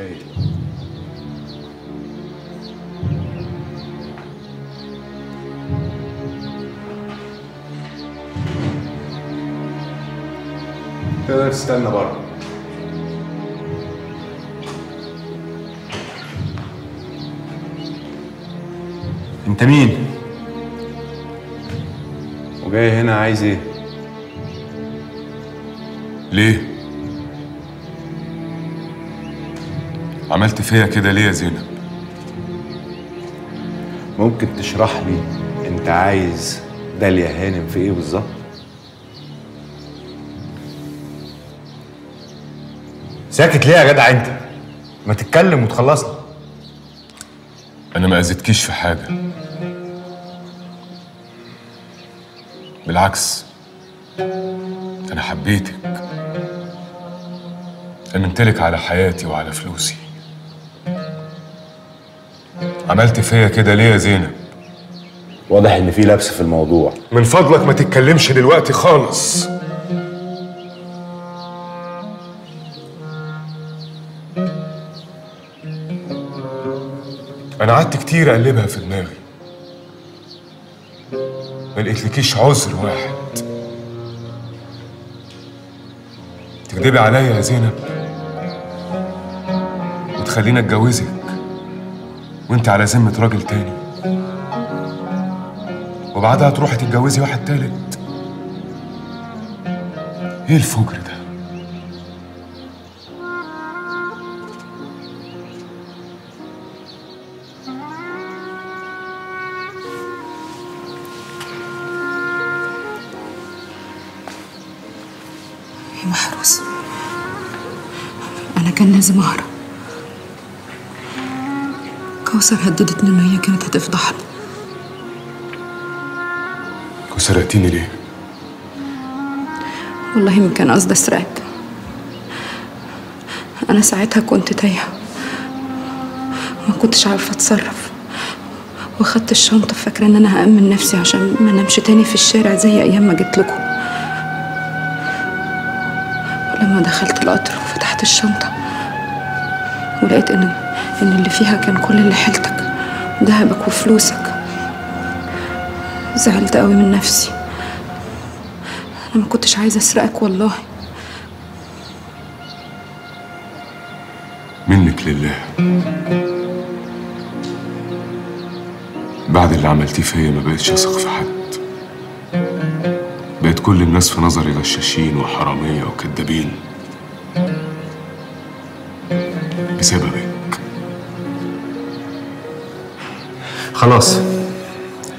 جاي. تقدر تستنى بره. انت مين؟ وجاي هنا عايز ايه؟ ليه؟ عملت فيا كده ليه يا زينب؟ ممكن تشرح لي انت عايز داليا هانم في ايه بالظبط؟ ساكت ليه يا جدع انت؟ ما تتكلم وتخلصنا. انا ما اذيتكيش في حاجه، بالعكس انا حبيتك، امنتلك على حياتي وعلى فلوسي. عملت فيا كده ليه يا زينب؟ واضح ان في لبس في الموضوع. من فضلك ما تتكلمش دلوقتي خالص. انا قعدت كتير اقلبها في دماغي، ما لقيتلكيش عذر واحد. تكدبي عليا يا زينب وتخليني اتجوزك وانت على ذمة راجل تاني، وبعدها تروحي تتجوزي واحد تالت؟ ايه الفجر ده؟ يا محروس انا كان لازم اهرب. كوثر هددتني ان هي كانت هتفضحني. كوثر قتيني ليه؟ والله ما كان قصدي اسرقك، انا ساعتها كنت تايهه وما كنتش عارفه اتصرف، واخدت الشنطه فاكره ان انا هامن نفسي عشان ما انامش تاني في الشارع زي ايام ما جيت لكم. لما دخلت القطر وفتحت الشنطة ولقيت إن اللي فيها كان كل اللي حيلتك، دهبك وفلوسك، زعلت قوي من نفسي. أنا ما كنتش عايزة أسرقك والله. منك لله، بعد اللي عملتيه فيا ما بقتش أثق في حد. بقت كل الناس في نظري غشاشين وحرامية وكدابين بسببك. خلاص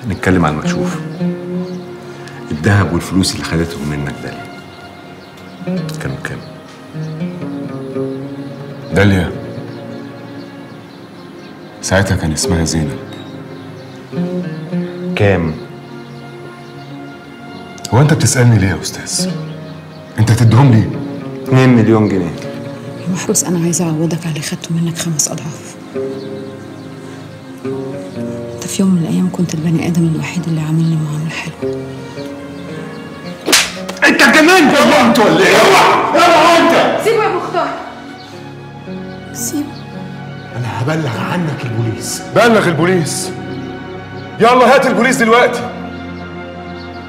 نتكلم عن المكشوف. الذهب والفلوس اللي خدتهم منك داليا كانوا بكام؟ داليا ساعتها كان اسمها زينب. كام؟ هو انت بتسألني ليه يا استاذ؟ انت هتدرهم لي 2 مليون جنيه. يا محروس انا عايزه اعوضك على اللي خدته منك 5 اضعاف. انت في يوم من الايام كنت البني ادم الوحيد اللي عاملني معامله حلوه. انت اتجننت والله، انت ولا ايه؟ اوعى اوعى انت سيبه يا مختار، سيبه. انا هبلغ عنك البوليس. بلغ البوليس، يلا هات البوليس دلوقتي.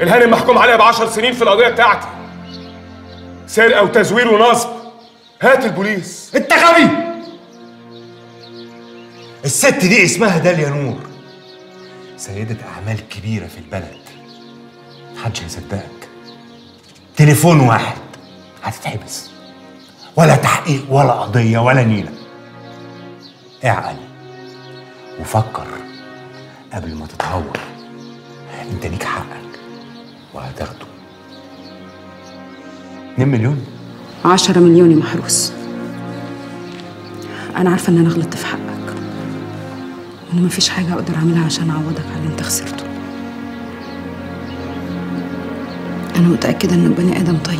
الهانم محكوم عليها ب10 سنين في القضية بتاعتي، سرقة وتزوير ونصب. هات البوليس. انت غبي! الست دي اسمها داليا نور، سيدة أعمال كبيرة في البلد، محدش هيصدقك. تليفون واحد هتتحبس، ولا تحقيق ولا قضية ولا نيلة. اعقل وفكر قبل ما تتهور. انت ليك حقك وهتاخده. 2 مليون؟ 10 مليون يا محروس. أنا عارفة إن أنا غلطت في حقك، وإن مفيش حاجة أقدر أعملها عشان أعوضك على اللي أنت خسرته. أنا متأكدة إنك بني آدم طيب،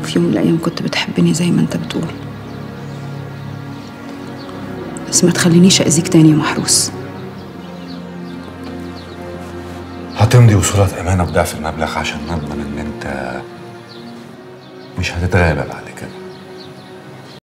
وفي يوم من الأيام كنت بتحبني زي ما أنت بتقول، بس ما تخلينيش أذيك تاني يا محروس. هتمضي وصولة أمانة بضعف المبلغ عشان نضمن إن أنت مش هتتغابى بعدين.